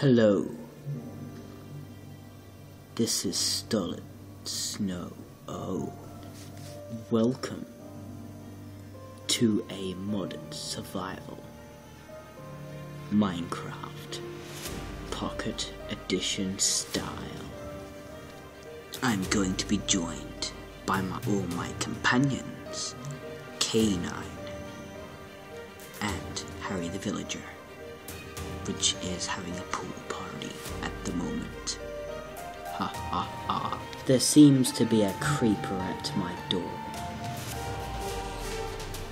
Hello, this is Stolid Snow-O. Welcome to a modern survival Minecraft Pocket Edition style. I'm going to be joined by all my companions, Canine and Harry the Villager, which is having a pool party at the moment. Ha ha ha. There seems to be a creeper at my door.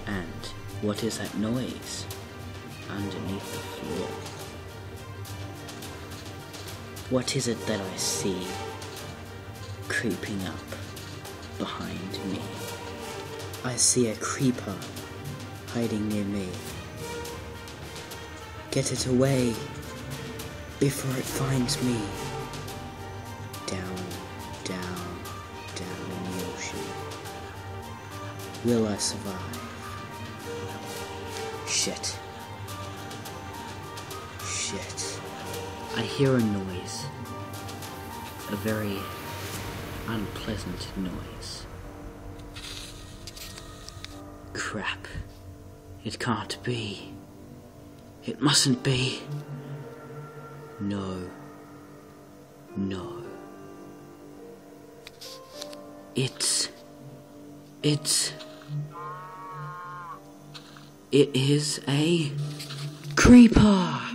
And what is that noise underneath the floor? What is it that I see creeping up behind me? I see a creeper hiding near me. Get it away before it finds me. Down, down, down in the ocean. Will I survive? Shit. Shit. I hear a noise. A very unpleasant noise. Crap. It can't be. It mustn't be. No. No. It is a creeper!